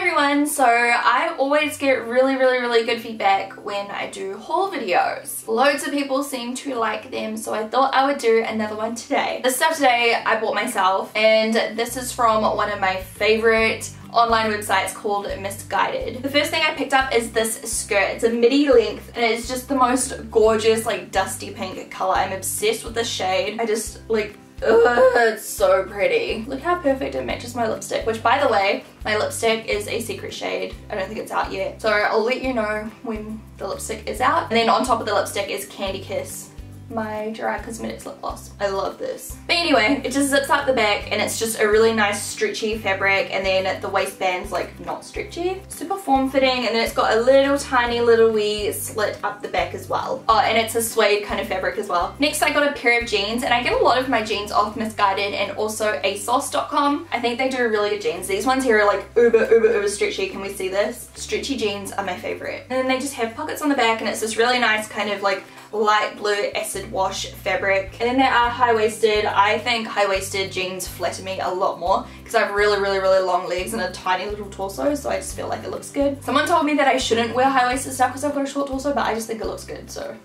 Hi everyone, so I always get really good feedback when I do haul videos. Loads of people seem to like them, so I thought I would do another one today. The stuff today I bought myself, and this is from one of my favorite online websites called Missguided. The first thing I picked up is this skirt. It's a midi length and it's just the most gorgeous, like, dusty pink color. I'm obsessed with this shade. I just like, ugh, it's so pretty. Look how perfect it matches my lipstick, which, by the way, my lipstick is a secret shade. I don't think it's out yet, so I'll let you know when the lipstick is out. And then on top of the lipstick is Candy Kiss, my Dry Cosmetics lip gloss. I love this. But anyway, it just zips up the back and it's just a really nice stretchy fabric, and then the waistband's like not stretchy. Super form-fitting, and then it's got a little tiny little wee slit up the back as well. Oh, and it's a suede kind of fabric as well. Next I got a pair of jeans, and I get a lot of my jeans off Missguided and also ASOS.com. I think they do really good jeans. These ones here are like uber stretchy. Can we see this? Stretchy jeans are my favorite. And then they just have pockets on the back, and it's this really nice kind of like light blue acid wash fabric. And then they are high-waisted. I think high-waisted jeans flatter me a lot more because I have really long legs and a tiny little torso, so I just feel like it looks good. Someone told me that I shouldn't wear high-waisted stuff because I've got a short torso, but I just think it looks good, so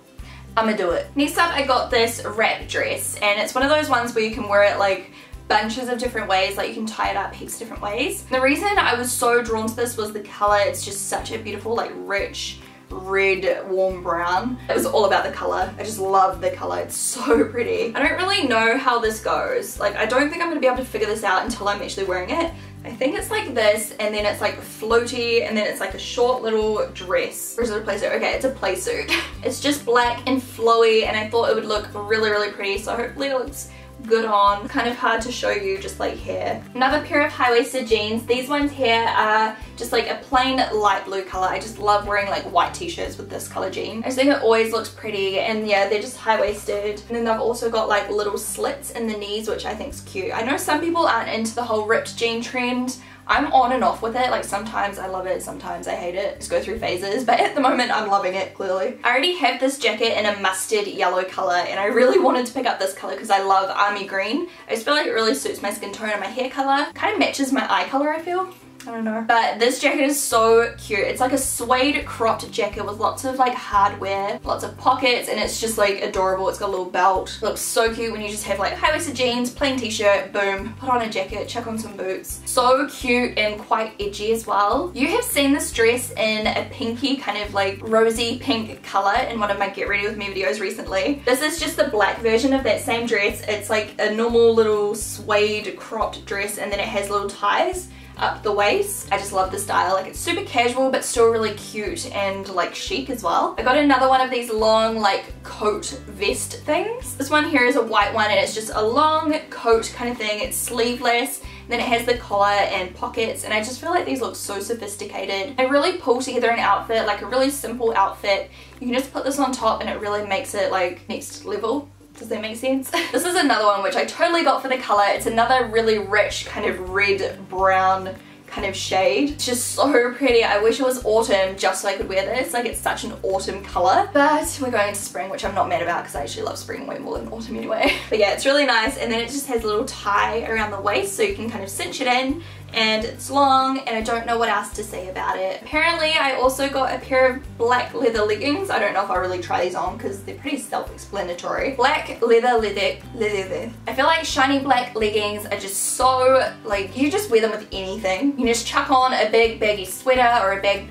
I'm gonna do it. Next up, I got this wrap dress, and it's one of those ones where you can wear it like bunches of different ways, like you can tie it up heaps of different ways. And the reason I was so drawn to this was the color. It's just such a beautiful, like, rich red, warm brown. It was all about the color. I just love the color. It's so pretty. I don't really know how this goes. Like, I don't think I'm gonna be able to figure this out until I'm actually wearing it. I think it's like this, and then it's like floaty, and then it's like a short little dress. Or is it a playsuit? Okay, it's a playsuit. It's just black and flowy, and I thought it would look really pretty, so hopefully it looks good on. Kind of hard to show you just like here. Another pair of high-waisted jeans. These ones here are just like a plain light blue color. I just love wearing like white t-shirts with this color jean. I just think it always looks pretty, and yeah, they're just high-waisted. And then they've also got like little slits in the knees, which I think is cute. I know some people aren't into the whole ripped jean trend. I'm on and off with it. Like, sometimes I love it, sometimes I hate it. Just go through phases, but at the moment I'm loving it, clearly. I already have this jacket in a mustard yellow color, and I really wanted to pick up this color because I love army green. I just feel like it really suits my skin tone and my hair color. Kind of matches my eye color, I feel. I don't know. But this jacket is so cute. It's like a suede cropped jacket with lots of like hardware, lots of pockets, and it's just like adorable. It's got a little belt. It looks so cute when you just have like high-waisted jeans, plain t-shirt, boom, put on a jacket, chuck on some boots. So cute and quite edgy as well. You have seen this dress in a pinky kind of like rosy pink color in one of my Get Ready With Me videos recently. This is just the black version of that same dress. It's like a normal little suede cropped dress, and then it has little ties up the waist. I just love the style. Like, it's super casual but still really cute and like chic as well. I got another one of these long like coat vest things. This one here is a white one, and it's just a long coat kind of thing. It's sleeveless, and then it has the collar and pockets, and I just feel like these look so sophisticated. They really pull together an outfit, like a really simple outfit. You can just put this on top and it really makes it like next level. Does that make sense? This is another one which I totally got for the color. It's another really rich kind of red brown kind of shade. It's just so pretty. I wish it was autumn just so I could wear this. Like, it's such an autumn color. But we're going into spring, which I'm not mad about because I actually love spring way more than autumn anyway. But yeah, it's really nice, and then it just has a little tie around the waist so you can kind of cinch it in, and it's long, and I don't know what else to say about it. Apparently I also got a pair of black leather leggings. I don't know if I'll really try these on because they're pretty self-explanatory. Black leather. I feel like shiny black leggings are just so, like, you just wear them with anything. You can just chuck on a big baggy sweater or a big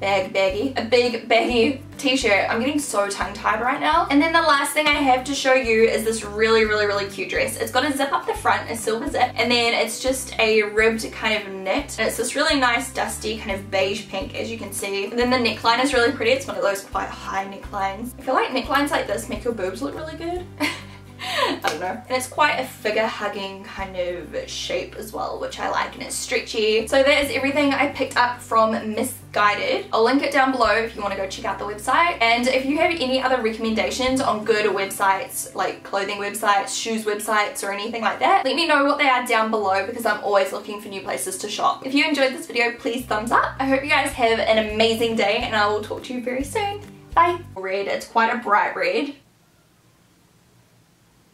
baggy t-shirt. I'm getting so tongue-tied right now. And then the last thing I have to show you is this really cute dress. It's got a zip up the front, a silver zip, and then it's just a ribbed kind of knit, and it's this really nice dusty kind of beige pink, as you can see. And then the neckline is really pretty. It's one of those quite high necklines. I feel like necklines like this make your boobs look really good. I don't know. And it's quite a figure hugging kind of shape as well, which I like, and it's stretchy. So that is everything I picked up from Missguided. I'll link it down below if you want to go check out the website. And if you have any other recommendations on good websites, like clothing websites, shoes websites, or anything like that, let me know what they are down below because I'm always looking for new places to shop. If you enjoyed this video, please thumbs up. I hope you guys have an amazing day, and I will talk to you very soon. Bye. Red, it's quite a bright red.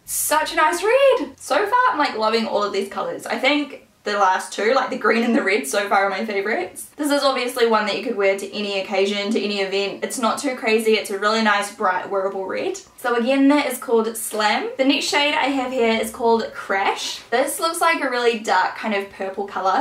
Such a nice red. So far I'm like loving all of these colors. I think the last two, like the green and the red so far are my favorites. This is obviously one that you could wear to any occasion, to any event. It's not too crazy, it's a really nice bright wearable red. So again, that is called Slam. The next shade I have here is called Crash. This looks like a really dark kind of purple color.